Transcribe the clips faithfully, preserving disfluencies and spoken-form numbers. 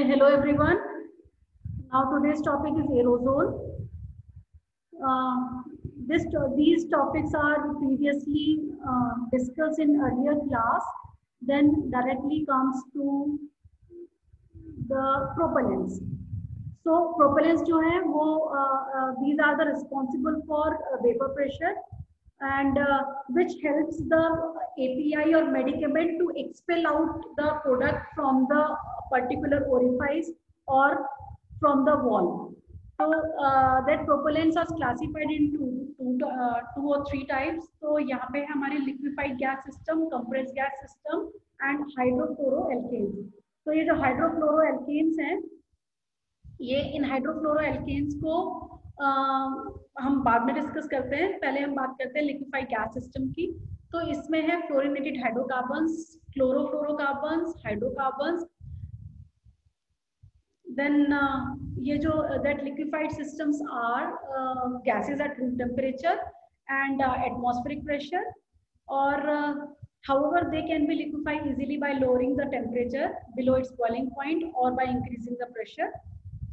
Okay, hello everyone. Now today's topic is aerosol. Uh, this these topics are previously uh, discussed in earlier class. Then directly comes to the propellants. So propellants, जो है वो uh, uh, these are the responsible for vapor pressure and uh, which helps the A P I or medicament to expel out the product from the particular orifice or from the wall. So uh, that propellants are classified into two, uh, two or three types. So यहाँ पे हमारे liquefied gas system, compressed gas system and hydrofluoroalkanes. So ये जो hydrofluoroalkanes हैं, ये इन hydrofluoroalkanes को uh, हम बाद में डिस्कस करते हैं. पहले हम बात करते हैं लिक्विफाइड गैस सिस्टम की. तो इसमें है fluorinated hydrocarbons, chlorofluorocarbons, hydrocarbons. Then uh, ये जो uh, that liquefied systems are uh, gases at room temperature and uh, atmospheric pressure, or uh, however they can be liquefied easily by lowering the temperature below its boiling point or by increasing the pressure.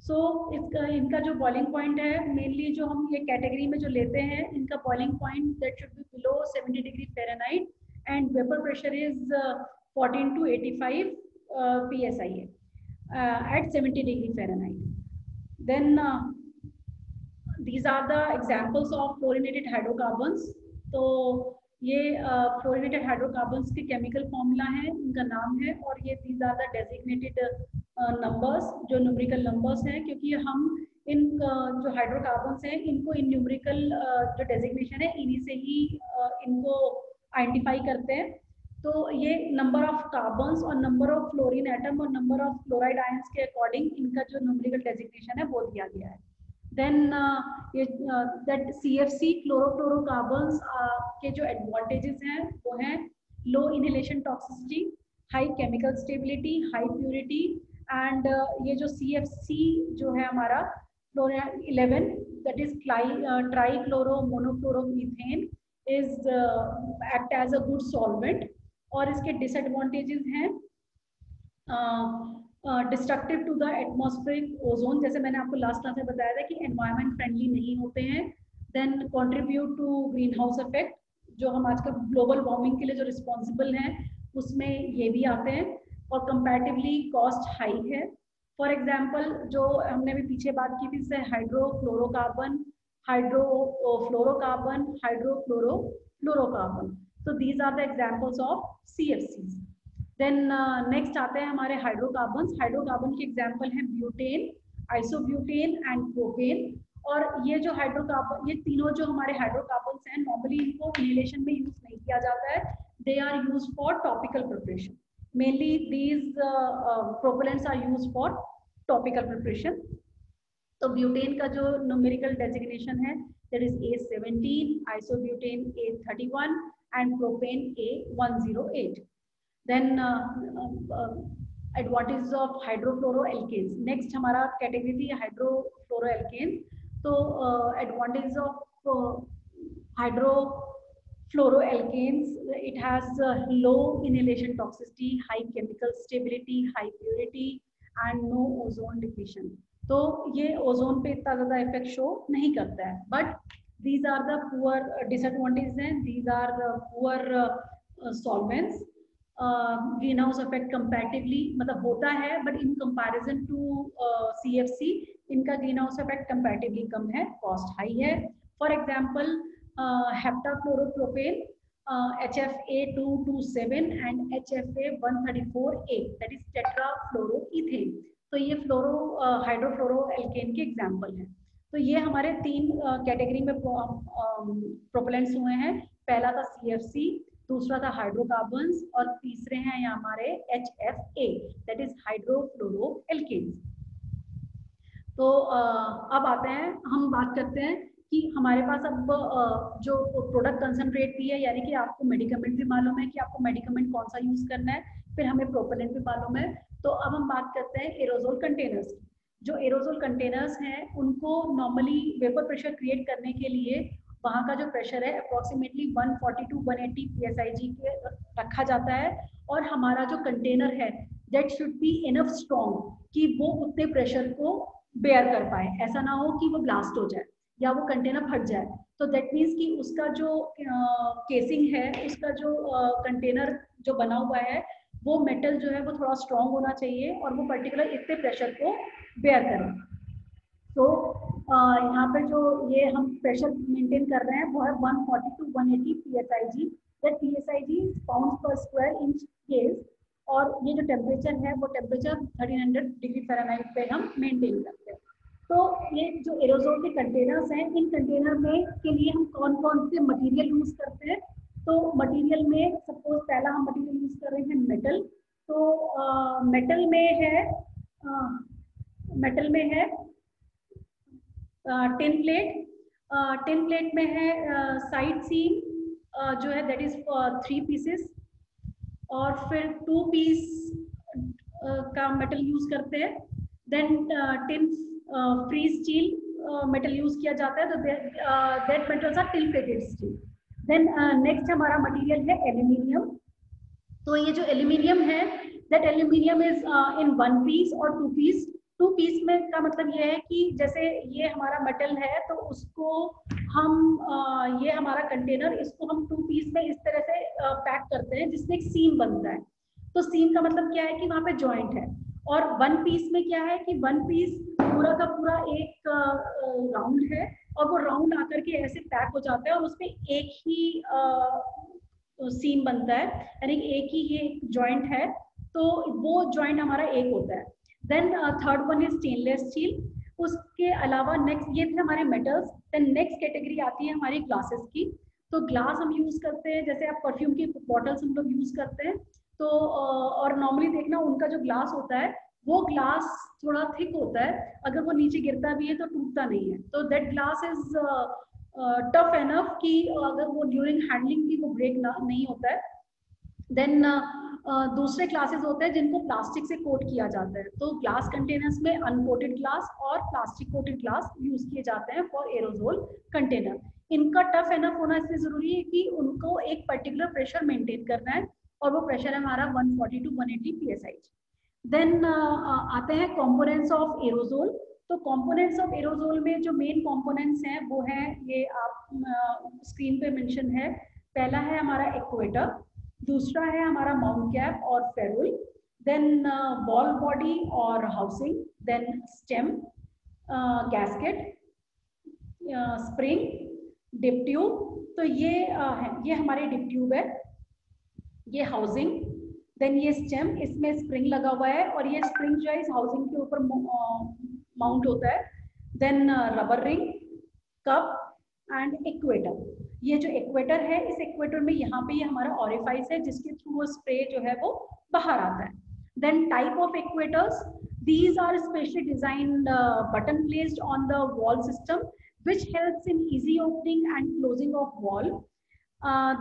So इसका इनका जो boiling point है, mainly जो हम ये category में जो लेते हैं, इनका boiling point that should be below seventy degree Fahrenheit and vapor pressure is uh, fourteen to eighty-five uh, P S I A. Uh, at seventy degree Fahrenheit. Then uh, these are the examples of fluorinated hydrocarbons. तो ये uh, fluorinated hydrocarbons के chemical formula है, इनका नाम है और ये these are the designated uh, numbers जो numerical numbers हैं, क्योंकि हम इन uh, जो hydrocarbons हैं इनको इन numerical uh, जो designation है इन्हीं से ही uh, इनको identify करते हैं. तो ये नंबर ऑफ कार्बन्स और नंबर ऑफ फ्लोरीन एटम और नंबर ऑफ फ्लोराइड आयंस के अकॉर्डिंग इनका जो न्यूमेरिकल डेजिग्नेशन है वो दिया गया है. देन ये that C F C chlorofluorocarbons के जो एडवांटेजेस हैं वो हैं low inhalation toxicity, high chemical stability, high purity and ये जो C F C जो है हमारा fluoride eleven that is try chloro मोनोफ्लोरोमीथेन is act as a good solvent. और इसके डिसएडवांटेजेस हैं destructive to the atmospheric ozone, जैसे मैंने आपको लास्ट क्लास में बताया था कि एनवायरमेंट फ्रेंडली नहीं होते हैं. Then contribute to green house effect, जो हम आजकल ग्लोबल वार्मिंग के लिए जो रिस्पॉन्सिबल हैं उसमें ये भी आते हैं. और कंपैरेटिवली कॉस्ट हाई है. फॉर एग्जाम्पल जो हमने भी पीछे बात की थी, जैसे hydrochlorocarbon, hydrofluorocarbon, hydrochlorofluorocarbon. So these are the examples of C F Cs. Then uh, next आते हैं हमारे hydrocarbons. Hydrocarbon के example हैं butane, isobutane and propane. और ये जो hydrocarbon, ये तीनों जो हमारे hydrocarbons हैं normally इनको inhalation में use नहीं किया जाता है. They are used for topical preparation. Mainly these uh, uh, propellants are used for topical preparation. तो butane का जो numerical designation है that is A seventeen, isobutane A thirty-one. And propane A one oh eight. Then uh, uh, advantages of hydrofluoroalkanes. Next हमारा category थी hydrofluoroalkanes. तो uh, advantages of uh, hydrofluoroalkanes, it has uh, low inhalation toxicity, high chemical stability, high purity and no ozone depletion. तो ये ozone पे इतना ज़्यादा effect show नहीं करता है. But these are the poor disadvantages and these are the poor uh, solvents. uh, greenhouse effect comparatively मतलब होता है, but in comparison to uh, C F C इनका greenhouse effect comparatively कम है. cost high है. for example uh, heptachloropropane, uh, H F A two twenty-seven and H F A one thirty-four A that is tetrafluoroethane. तो ये फ्लोरो हाइड्रोफ्लोरोएल्केन के example हैं. तो ये हमारे तीन कैटेगरी uh, में प्रोपेलेंट्स हुए हैं. पहला था C F C, दूसरा था हाइड्रोकार्बन्स और तीसरे हैं यहाँ हमारे H F A that is hydrofluoroalkanes. तो uh, अब आते हैं, हम बात करते हैं कि हमारे पास अब uh, जो प्रोडक्ट कंसनट्रेट भी है, यानी कि आपको मेडिकमेंट भी मालूम है कि आपको मेडिकमेंट कौन सा यूज करना है, फिर हमें प्रोपेलेंट भी मालूम है. तो अब हम बात करते हैं एरोजोल कंटेनर्स. जो एरोजोल कंटेनर्स हैं उनको नॉर्मली वेपर प्रेशर क्रिएट करने के लिए वहाँ का जो प्रेशर है approximately one forty to one eighty P S I G के रखा जाता है. और हमारा जो कंटेनर है that should be enough strong कि वो उतने प्रेशर को बेयर कर पाए, ऐसा ना हो कि वो ब्लास्ट हो जाए या वो कंटेनर फट जाए. तो दैट मीन्स कि उसका जो केसिंग uh, है, उसका जो कंटेनर uh, जो बना हुआ है वो मेटल जो है वो थोड़ा स्ट्रॉन्ग होना चाहिए और वो पर्टिकुलर इतने प्रेशर को बेयर करें. तो uh, यहाँ पर जो ये हम प्रेशर मेंटेन कर रहे हैं वो है one forty to one eighty P S I G. That P S I G pounds per square inch case. और ये जो टेम्परेचर है वो temperature thirteen hundred degree Fahrenheit पे हम मेंटेन करते हैं. तो ये जो एरोसोल के कंटेनर्स हैं, इन कंटेनर में के लिए हम कौन कौन से मटेरियल यूज़ करते हैं. तो मटेरियल में सपोज पहला हम मटेरियल यूज़ कर रहे हैं मेटल. तो आ, मेटल में है आ, मेटल में है टिन प्लेट. टिन प्लेट में है साइड सीम जो है दैट इज थ्री पीसेस, और फिर टू पीस का मेटल यूज करते हैं. Then tin free steel metal use किया जाता है, तो that metals are tin plated steel. Then next हमारा मटेरियल है एल्यूमिनियम. तो ये जो एल्यूमिनियम है that aluminium is in one piece और टू पीस. टू पीस में का मतलब ये है कि जैसे ये हमारा मेटल है तो उसको हम uh, ये हमारा कंटेनर, इसको हम टू पीस में इस तरह से पैक uh, करते हैं जिसमें एक सीम बनता है. तो सीम का मतलब क्या है कि वहाँ पे जॉइंट है. और वन पीस में क्या है कि वन पीस पूरा का पूरा एक राउंड uh, है और वो राउंड आकर के ऐसे पैक हो जाता है और उसमें एक ही uh, सीम बनता है, यानी एक ही ये जॉइंट है. तो वो जॉइंट हमारा एक होता है. देन थर्ड वन है स्टेनलेस स्टील. उसके अलावा नेक्स्ट ये थे हमारे मेटल्स. देन नेक्स्ट कैटेगरी आती है हमारी ग्लासेस की. तो ग्लास हम यूज़ करते हैं, जैसे आप परफ्यूम की बॉटल्स हम लोग यूज़ करते हैं. तो और नॉर्मली देखना उनका जो ग्लास होता है वो ग्लास थोड़ा थिक होता है, अगर वो नीचे गिरता भी है तो टूटता नहीं है. तो that glass is tough enough कि अगर वो ड्यूरिंग हैंडलिंग की वो ब्रेक नहीं होता है. देन Uh, दूसरे क्लासेस होते हैं जिनको प्लास्टिक से कोट किया जाता है. तो ग्लास कंटेनर्स में अनकोटेड ग्लास और प्लास्टिक कोटेड ग्लास यूज किए जाते हैं फॉर एरोजोल कंटेनर. इनका टफ एनफ होना इसलिए जरूरी है कि उनको एक पर्टिकुलर प्रेशर मेंटेन करना है और वो प्रेशर है हमारा one forty to one eighty P S I G. Then आते हैं कॉम्पोनेंट्स ऑफ एरोजोल. तो कॉम्पोनेंट्स ऑफ एरोजोल में जो मेन कॉम्पोनेंट्स हैं वो हैं, ये आप स्क्रीन पे मेंशन है. पहला है हमारा एक्वेटर, दूसरा है हमारा माउंट कैप और फेरुल, देन बॉल बॉडी और housing, then stem, gasket, spring, dip tube. तो ये uh, है, ये हमारे डिप ट्यूब है, ये हाउसिंग, देन ये स्टेम, इसमें स्प्रिंग लगा हुआ है और ये स्प्रिंग जो है इस हाउसिंग के ऊपर माउंट uh, होता है. Then rubber ring, cup and actuator. ये जो इक्वेटर है, इस इक्वेटर में यहाँ पे ये यह हमारा ऑरिफाइस है जिसके थ्रू वो स्प्रे जो है वो बाहर आता है. Then type of actuators, these are specially designed button placed on the valve system which helps in easy opening and closing of valve.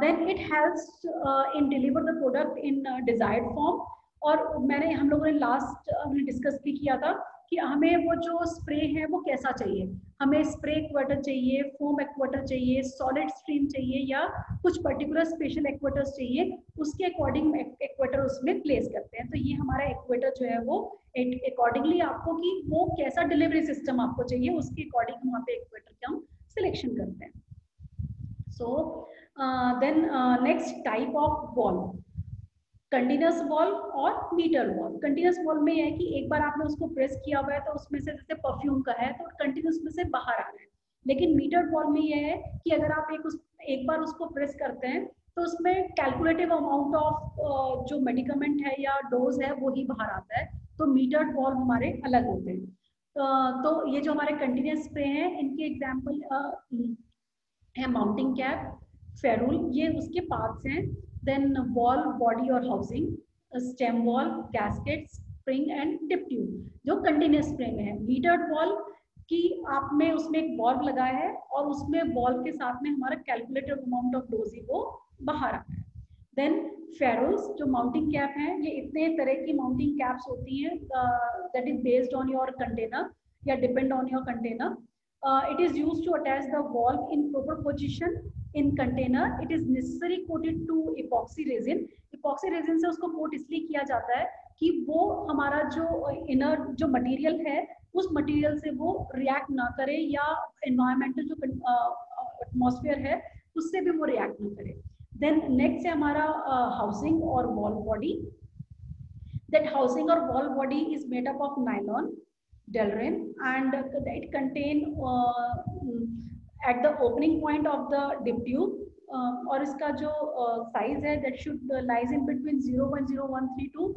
Then it helps in deliver the product in desired form. और मैंने हम लोगों ने last हमने discuss भी किया था कि हमें वो जो स्प्रे है वो कैसा चाहिए. हमें स्प्रे एक्वेटर चाहिए, फोम एक्वेटर चाहिए, सॉलिड स्ट्रीम चाहिए या कुछ पर्टिकुलर स्पेशल एक्वेटर्स चाहिए, उसके अकॉर्डिंग एक्वेटर उसमें प्लेस करते हैं. तो ये हमारा एक्वेटर जो है वो अकॉर्डिंगली आपको कि वो कैसा डिलीवरी सिस्टम आपको चाहिए उसके अकॉर्डिंग वहाँ पे एक्वेटर का हम सिलेक्शन करते हैं. So then next type of valve, continuous valve और मीटर वॉल. कंटिन्यूस वॉल में यह है कि एक बार आपने उसको प्रेस किया हुआ है तो उसमें से जैसे परफ्यूम का है तो कंटिन्यूस में से बाहर आ रहा है. लेकिन मीटर वॉल में यह है कि अगर आप एक उस एक बार उसको प्रेस करते हैं तो उसमें कैलकुलेटिव अमाउंट ऑफ जो मेडिकमेंट है या डोज है वो ही बाहर आता है. तो मीटर वॉल हमारे अलग होते हैं. uh, तो ये जो हमारे कंटिन्यूस स्प्रे हैं इनके एग्जाम्पल uh, है माउंटिंग कैप, फेरुल, ये उसके पार्ट्स हैं. Then wall, body और housing, stem wall, gasket, spring and tip tube जो continuous spray में है. metered wall की आपने उसमें एक valve लगाया है और उसमें valve के साथ में हमारा calculated amount of dose वो बाहर आ रहा है. then ferrules जो mounting cap है, ये इतने तरह की mounting caps होती हैं uh, that is based on your container या depend on your container. uh, it is used to attach the valve in proper position in container. It is necessary coated to epoxy resin. epoxy resin से उसको coat इसलिए किया जाता है कि वो हमारा जो इनर जो मटेरियल है उस मटेरियल से वो रिएक्ट ना करे या एनवायरमेंटल जो एटमॉस्फेयर है उससे भी वो रिएक्ट ना करे. देन नेक्स्ट है हमारा हाउसिंग और वॉल बॉडी. दैट हाउसिंग और valve body is made up of nylon, delrin, and it contain uh, at the opening point of the dip tube, uh, और इसका जो uh, size है that should uh, lies in between zero point zero one three to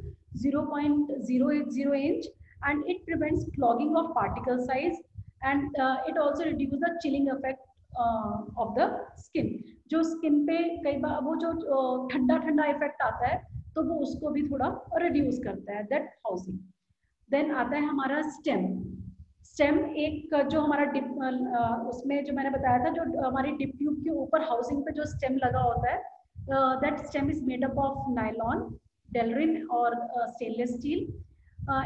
zero point zero eight zero inch, and it prevents clogging of particle size, and uh, it also reduces the chilling effect uh, of the skin. जो skin पे कई बार वो जो ठंडा ठंडा effect आता है तो वो उसको भी थोड़ा reduce करता है. That housing. देन आता है हमारा स्टेम. स्टेम एक जो हमारा डिप, उसमें जो मैंने बताया था जो हमारी डिप ट्यूब के ऊपर हाउसिंग पे जो स्टेम लगा होता है, that stem is made up of nylon, delrin और stainless steel.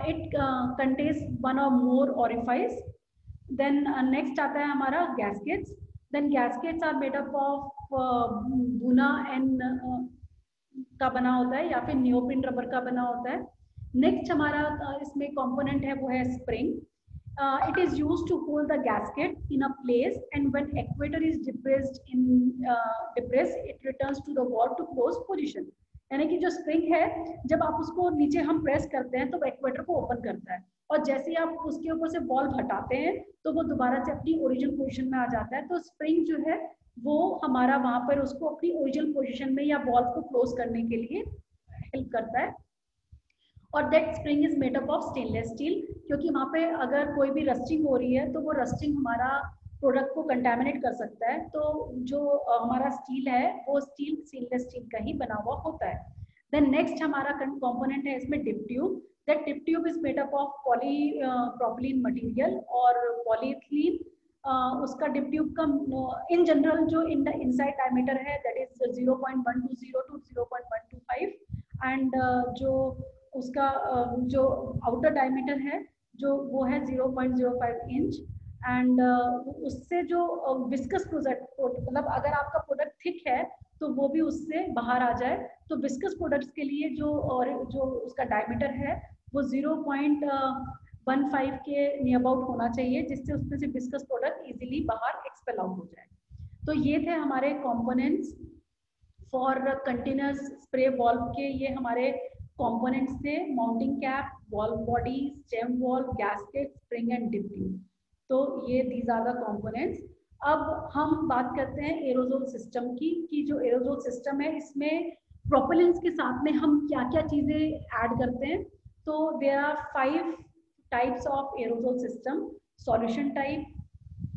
It contains one और मोर ऑरिफाइस. देन नेक्स्ट आता है हमारा gaskets. Then gaskets are made up of buna and का बना होता है या फिर नियोप्रिन रबर का बना होता है. नेक्स्ट हमारा इसमें कंपोनेंट है वो है spring. It is used to hold the gasket in a place and when actuator is depressed in depressed it returns to the valve to close position. यानी कि जो स्प्रिंग है जब आप उसको नीचे हम प्रेस करते हैं तो एक्वेटर को ओपन करता है, और जैसे ही आप उसके ऊपर से बॉल हटाते हैं तो वो दोबारा से अपनी ओरिजिनल पोजीशन में आ जाता है. तो स्प्रिंग जो है वो हमारा वहाँ पर उसको अपनी ओरिजिनल पोजीशन में या बॉल को क्लोज करने के लिए हेल्प करता है. और that spring is made up of stainless steel, क्योंकि वहाँ पे अगर कोई भी रस्टिंग हो रही है तो वो रस्टिंग हमारा प्रोडक्ट को कंटामिनेट कर सकता है. तो जो हमारा स्टील है वो स्टील स्टेनलेस स्टील का ही बना हुआ होता है. देन नेक्स्ट हमारा कंपोनेंट है इसमें dip tube. That dip tube is made up of polypropylene material और पॉलीथिलीन. uh, उसका डिप ट्यूब का इन जनरल जो इन द इनसाइड डायमीटर है that is zero point one two zero to zero point one two five, and जो उसका जो outer diameter है जो वो है zero point zero five inch. And उससे जो विस्कस प्रोडक्ट मतलब अगर आपका प्रोडक्ट थिक है तो वो भी उससे बाहर आ जाए तो विस्कस प्रोडक्ट्स के लिए जो और जो उसका डायमीटर है वो जीरो पॉइंट वन फाइव के नियर अबाउट होना चाहिए, जिससे उसमें से विस्कस प्रोडक्ट इजीली बाहर एक्सपेल आउट हो जाए. तो ये थे हमारे components for continuous spray valve के. ये हमारे कंपोनेंट्स थे mounting cap, valve body, stem valve, gasket, spring and dip tube. तो ये दीज आर द कंपोनेंट्स. अब हम बात करते हैं एरोजोल सिस्टम की कि जो एरोजोल सिस्टम है इसमें प्रोपेलेंट्स के साथ में हम क्या क्या चीज़ें ऐड करते हैं. तो there are five types of aerosol system: solution type,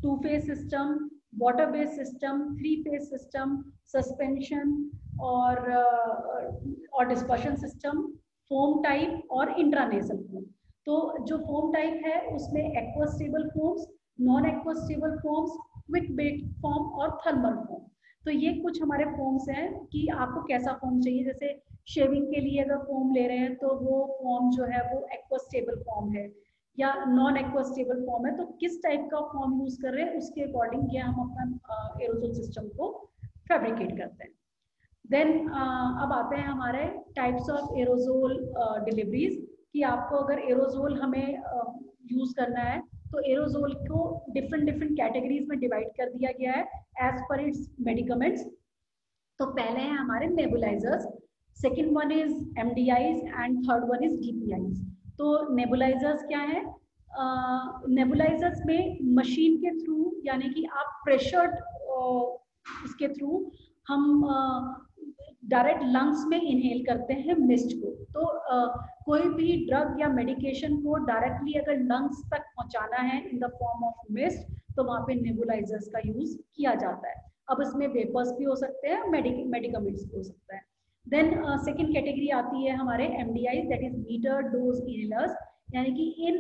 two phase system, water based system, three phase system, suspension और और डिस्पर्शन सिस्टम, फोम टाइप और इंट्रानेसल फोम. तो जो फोम टाइप है उसमें aqua stable foams, non aqua stable foams, quick break foam और thermal foam. तो ये कुछ हमारे फोम्स हैं कि आपको कैसा फोम चाहिए. जैसे शेविंग के लिए अगर फोम ले रहे हैं तो वो फोम जो है वो एक्वा स्टेबल फोम है या नॉन एक्वा स्टेबल फॉर्म है, तो किस टाइप का फॉर्म यूज कर रहे हैं उसके अकॉर्डिंग क्या हम अपना एरोजोल सिस्टम को फैब्रिकेट करते हैं. देन uh, अब आते हैं हमारे टाइप्स ऑफ एरोजोल डिलीवरीज कि आपको अगर एरोजोल हमें यूज uh, करना है तो एरोजोल को डिफरेंट डिफरेंट कैटेगरीज में डिवाइड कर दिया गया है एज पर इट्स मेडिकमेंट्स. तो पहले हैं हमारे nebulizers, second one is M D Is and third one is D P Is. तो नेबुलाइजर्स क्या है? नेबुलाइजर्स uh, में मशीन के थ्रू यानी कि आप प्रेशर्ड uh, इसके थ्रू हम डायरेक्ट uh, लंग्स में इनहेल करते हैं मिस्ट को. तो uh, कोई भी ड्रग या मेडिकेशन को डायरेक्टली अगर लंग्स तक पहुंचाना है in the form of mist तो वहाँ पे नेबुलाइजर्स का यूज किया जाता है. अब इसमें वेपर्स भी हो सकते हैं, मेडिकमेंट्स भी हो सकता है. देन सेकेंड कैटेगरी आती है हमारे MDI, that is meter dose inhalers, यानी कि इन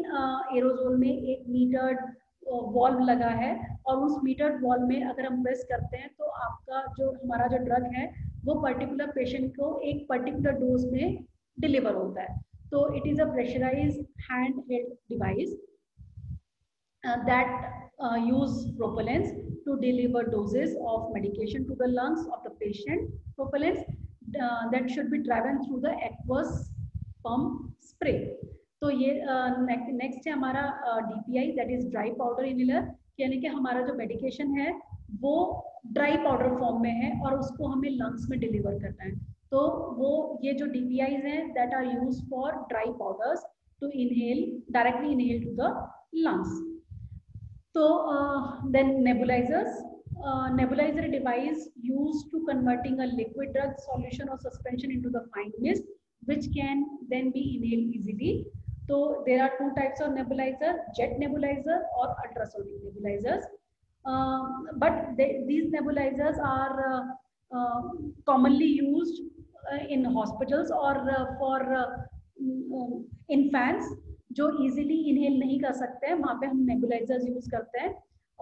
एरोजोल uh, में एक मीटर्ड वॉल्व uh, लगा है और उस मीटर्ड वॉल्व में अगर हम प्रेस करते हैं तो आपका जो हमारा जो ड्रग है वो पर्टिकुलर पेशेंट को एक पर्टिकुलर डोज में डिलीवर होता है. तो it is a pressurize hand held device that use propellants to deliver doses of medication to the lungs of the patient. Propellants Uh, that should be driven through the aqueous pump spray. तो ये next है हमारा DPI, that is dry powder inhaler, यानी कि हमारा जो medication है वो ड्राई पाउडर फॉर्म में है और उसको हमें लंग्स में डिलीवर करना है। तो वो ये जो डीपीआईज हैं that are use for dry powders to inhale, directly inhale to the lungs. तो then nebulizers, nebulizer device used to converting a liquid drug solution और suspension into the fine mist which can then be inhaled easily. So there are two types of nebulizer, jet nebulizer or ultrasonic nebulizers. Uh, but they, these nebulizers are uh, uh, commonly used uh, in hospitals or uh, for uh, um, infants जो easily inhale नहीं कर सकते हैं, वहाँ पे हम nebulizers use करते हैं।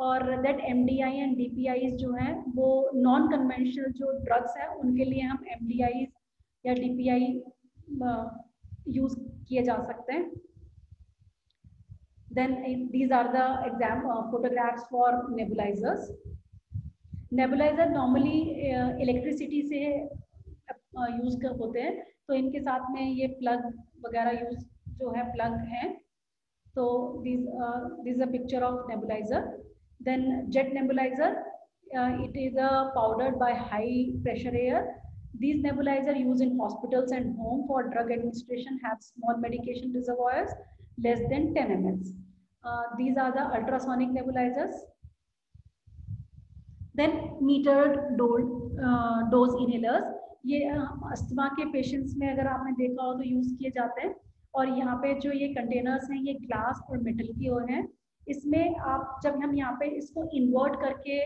और that M D I and D P Is जो हैं वो non conventional जो drugs हैं उनके लिए हम M D Is या D P I यूज किए जा सकते हैं। Then these are the exam photographs for nebulizers. Nebulizer normally electricity से यूज कर होते हैं, तो इनके साथ में ये plug वगैरह यूज जो है plug है। तो these this is a picture of nebulizer. Then jet nebulizer, it is a powdered by high pressure air. These nebulizer used in hospitals and home for drug administration have small medication reservoirs less than ten milliliters. Uh, these are the ultrasonic nebulizers. Then metered dose, uh, dose inhalers. ये asthma के patients में अगर आपने देखा हो तो use किए जाते हैं। और यहाँ पे जो ये कंटेनर्स हैं ये ग्लास और मेटल की ओर हैं। इसमें आप जब हम यहाँ पे इसको इन्वर्ट करके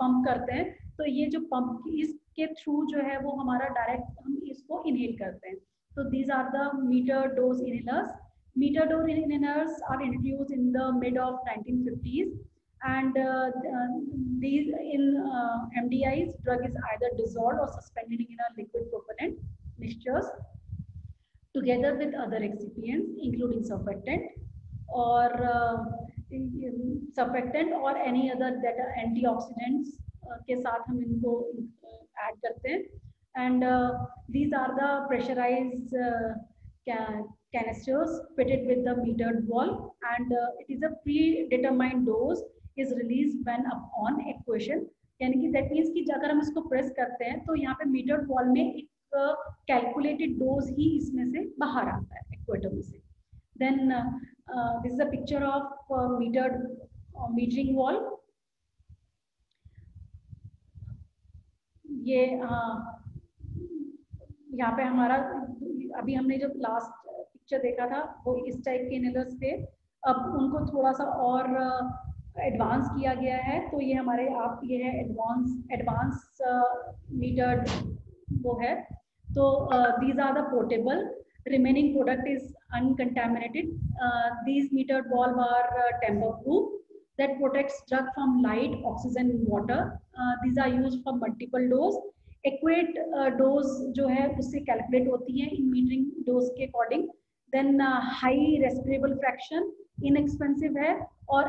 पंप करते हैं तो ये जो पंप इस के थ्रू जो है वो हमारा डायरेक्ट हम इसको इनहेल करते हैं। तो these are the meter dose inhalers. Meter dose inhalers are introduced in the mid of nineteen fifties and these in MDIs drug is either dissolved और suspended in a liquid propellant mixtures together with other excipients including surfactant और surfactant और any other that are antioxidants के साथ हम इनको add करते हैं। And these are the pressurized canisters fitted with the metered valve and it is a predetermined dose is release when upon actuation, यानी कि दैट मीन्स कि अगर हम इसको प्रेस करते हैं तो यहाँ पे मीटर्ड वॉल में एक कैलकुलेटेड डोज ही इसमें से बाहर आता है एक्वेटर में से। Then this is a picture of metered metering valve. ये यहाँ पे हमारा अभी हमने जो लास्ट पिक्चर देखा था वो इस टाइप के इनहेलर्स थे, अब उनको थोड़ा सा और एडवांस किया गया है। तो ये हमारे आप ये है एडवांस एडवांस मीटर्ड वो है। तो these are the portable, remaining product is uncontaminated. These metered valve are tamper proof that protects drug from light, oxygen and water. Uh, these are used for multiple dose. Accurate uh, dose जो है उससे calculate होती है in metering dose के according. Then uh, high respirable fraction, inexpensive है और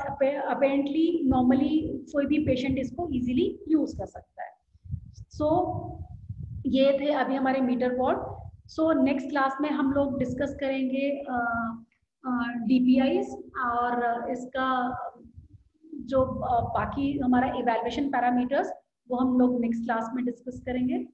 apparently normally कोई भी patient इसको easily use कर सकता है। So ये थे अभी हमारे meter wall. So next class में हम लोग discuss करेंगे uh, uh, D P Is और uh, इसका जो बाकी हमारा इवैल्यूएशन पैरामीटर्स वो हम लोग नेक्स्ट क्लास में डिस्कस करेंगे।